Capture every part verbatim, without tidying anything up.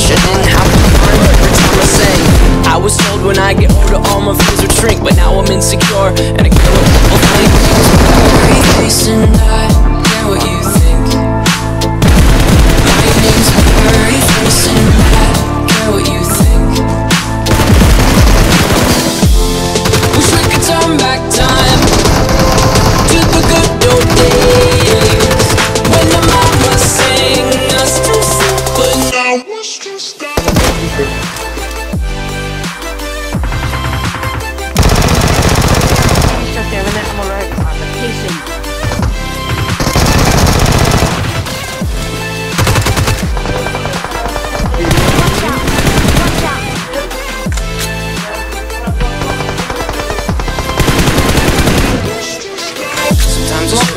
shouldn't happen. Every time I sang, I was told when I get older all my fears would shrink, but now I'm insecure and I care what people think. Every face and I care what you think. My name's Murray, face and I care what you think. Wish we could turn back time to the good old days when the mama sang us to sleep, but now it's just that.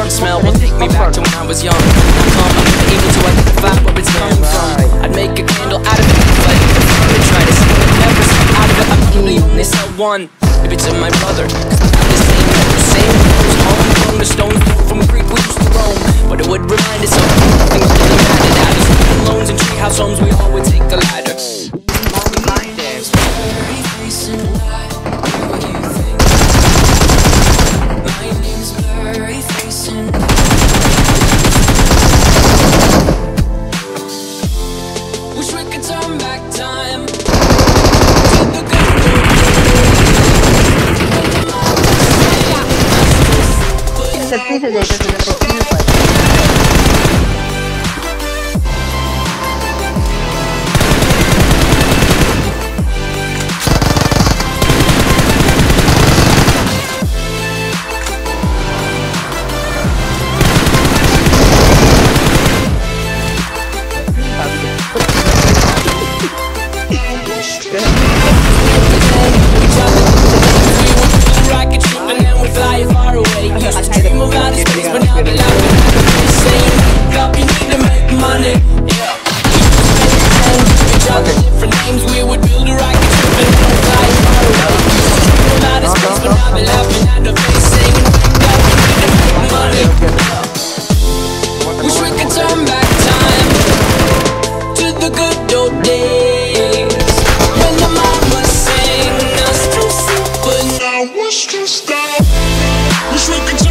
Smell will take me back to when I was young. I'm calm, I'm not able to identify where it's coming from. I'd make a candle out of it, but I would try to sell it, never sell out of it. I'm only they sell one. Maybe to my brother, cause I'm not the same, not the same. It's all from the stones from Greek we used to roam, but it would remind us of things that really mattered. Out of student loans and treehouse homes, we all would take the ladder. Wish we could